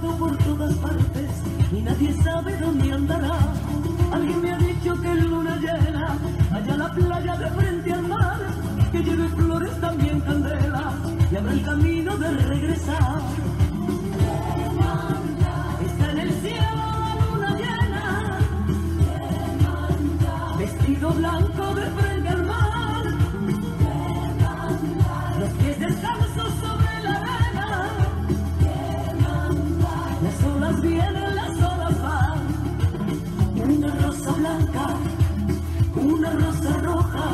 buscado por todas partes y nadie sabe dónde andará. Alguien me ha dicho que en luna llena, allá la playa de frente al mar, que lleve flores también candela y abra el camino de regresar. Está en el cielo la luna llena, vestido blanco de frente al mar, los pies descalzos sobre la arena, las olas vienen, las olas van. Una rosa blanca, una rosa roja,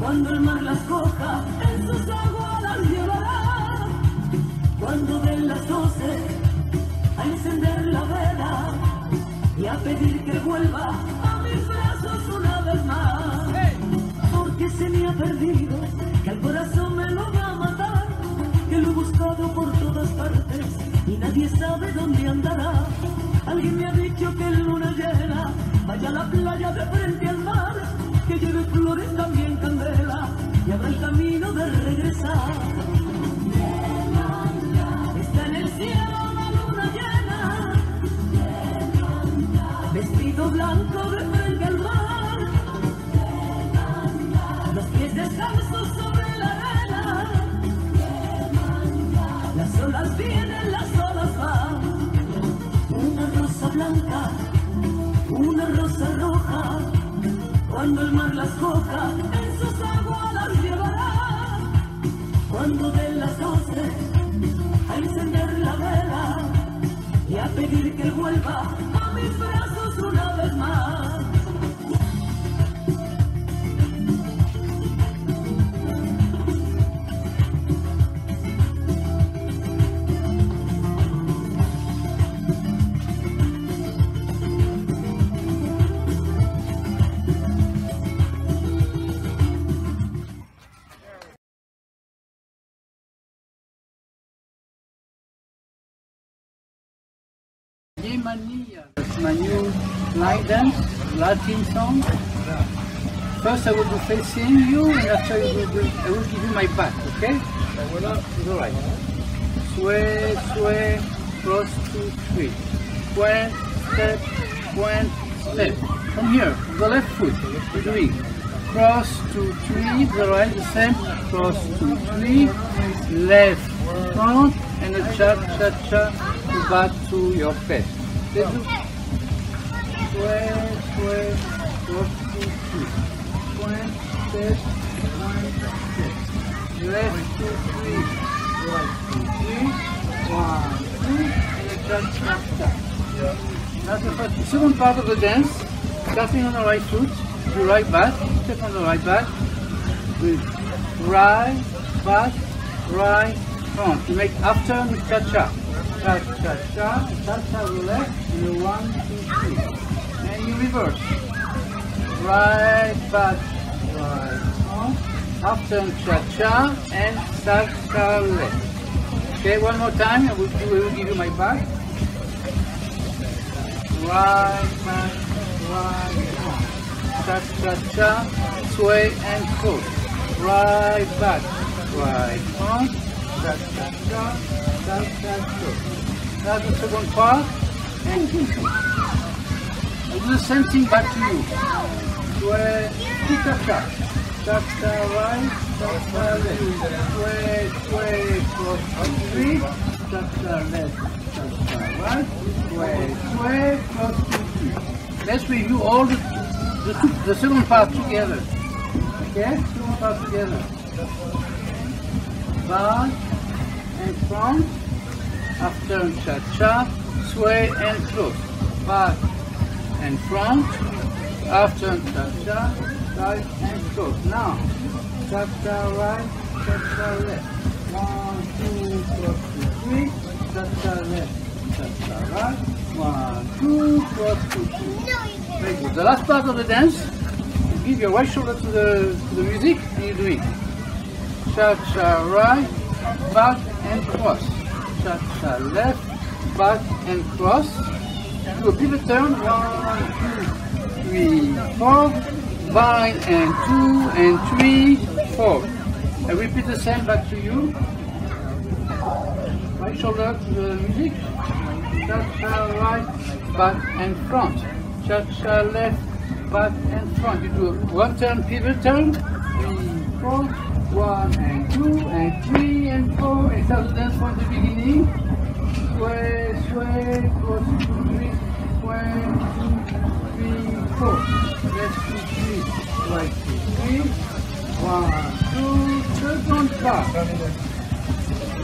cuando el mar las coja, en sus aguas las llevará. Cuando den las 12, a encender la vela y a pedir que vuelva a mis brazos una vez más. Porque se me ha perdido, que al corazón me lo va a matar, que lo he buscado por todas partes y nadie sabe dónde andará. Alguien me ha dicho que en luna llena, vaya a la playa de frente al mar, que lleve flores también candela y abra el camino de regresar. Está en el cielo la luna llena, vestido blanco de frente al mar, los pies descalzos sobre la arena, las olas vienen, las olas van. Una rosa blanca, una rosa roja, cuando el mar las coja, en sus aguas las llevará. Cuando den las 12, a encender la vela y a pedir que vuelva a mis brazos una vez más. Manilla. It's my new light dance, Latin song. First I will do facing you, and after I will give you my back, okay? I will not do right. Sway, sway, cross 2, 3. One step, one step. From here, the left foot, three. Cross 2, 3, the right the same. Cross 2, 3, left front, and a cha-cha-cha. Back to your face. Let's do. Sway, sway, cross 2, 3. One step, one step. Left 2, 3. Right 2, 3. 1, 2, and a cha-cha-cha. That's the first. The second part of the dance, starting on the right foot, the right back, step on the right back, with right back, right front. You make after with cha-cha. Cha cha cha, cha cha relax, and 1, 2, 3. And you reverse. Right back, right on. After cha cha and cha cha relax. Okay, one more time. I will give you my back. Right back, right on. Cha cha cha, sway and pull. Right back, right on. Cha cha cha. That's the second part. And I do the same thing back to you. Sway, cha-cha-cha. Cha-cha right, cha-cha left. Sway, sway, cross 2, 3. Cha-cha left, cha-cha right. Sway, sway, cross 2, 3. Let's review all the second part together. Okay? Second part together. Back. And front, after cha-cha, sway and close. Back and front, after cha-cha, side and close. Now, cha-cha right, cha-cha left. 1, 2, cross 2, 3. Cha-cha left, cha-cha right. 1, 2, cross 2, 3. Very good. The last part of the dance, you give your right shoulder to the music, and you do it. Cha-cha right, back and cross. Cha-cha left, back and cross. Do a pivot turn. 1, 2, 3, 4. Bind and 2 and 3, 4. I repeat the same back to you. Right Chansonner music, cha-cha right, back and front, cha-cha left, back and front. You do one turn, pivot turn, in front, one and two and three and four. And start to dance from the beginning. Sway, sway, cross, two, three, sway, two, three, four. Let's do three, right, two, three, one, two, third one, back.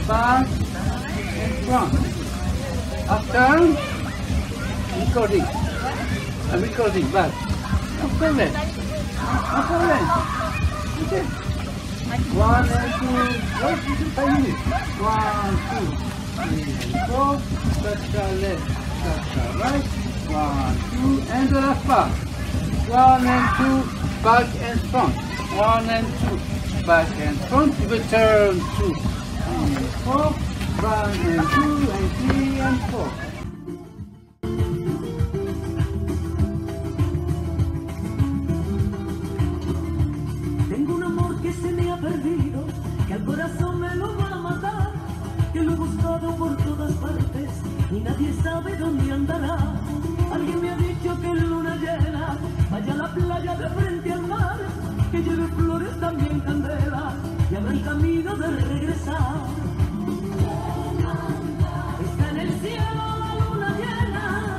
Back and front. After recording. I'm recording back. After left. After left. Okay. One and two. What? 5 minutes. One, two, three, four. Cha-cha left. Cha-cha right. One, two, and the last part. One and two. Back and front. One and two. Back and front. Return two. And four, one and two and three and four. Tengo un amor que se me ha perdido, que al corazón me lo va a matar, que lo he buscado por todas partes y nadie sabe dónde andará. Alguien me ha dicho que en luna llena vaya a la playa de frente al mar, que lleve flores también candela y habrá el camino de regresar. Está en el cielo la luna llena,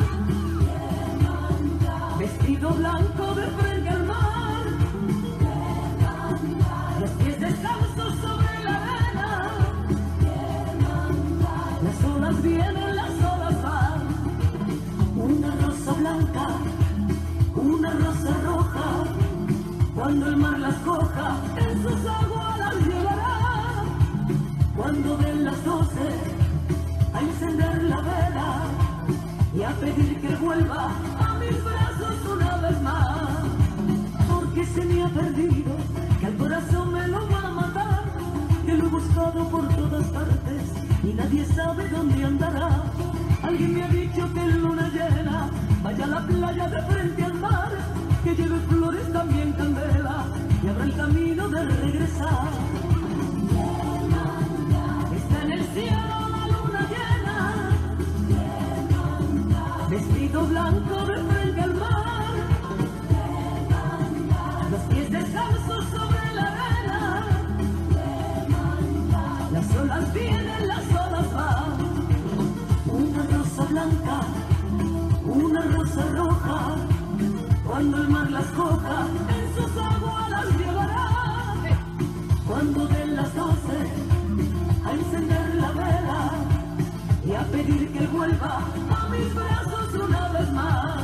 vestido blanco de frente al mar, los pies descalzos sobre la arena, las olas vienen, las olas van. Una rosa blanca, una rosa roja, cuando el mar las coja, en sus aguas llevará. Cuando den las 12, a encender la vela y a pedir que vuelva a mis brazos una vez más. Porque se me ha perdido, que al corazón me lo va a matar, que lo he buscado por todas partes y nadie sabe dónde andará. Alguien me ha dicho que en luna llena vaya a la playa de frente al mar, que lleve flores también candela y habrá el camino de regresar. Está en el cielo la luna llena, vestido blanco de frente al mar, los pies descalzos sobre la arena, las olas vienen, las olas van. Una rosa blanca, una rosa roja, cuando el mar las coja, en sus aguas las llevará. Cuando den las 12, a encender la vela y a pedir que vuelva a mis brazos una vez más.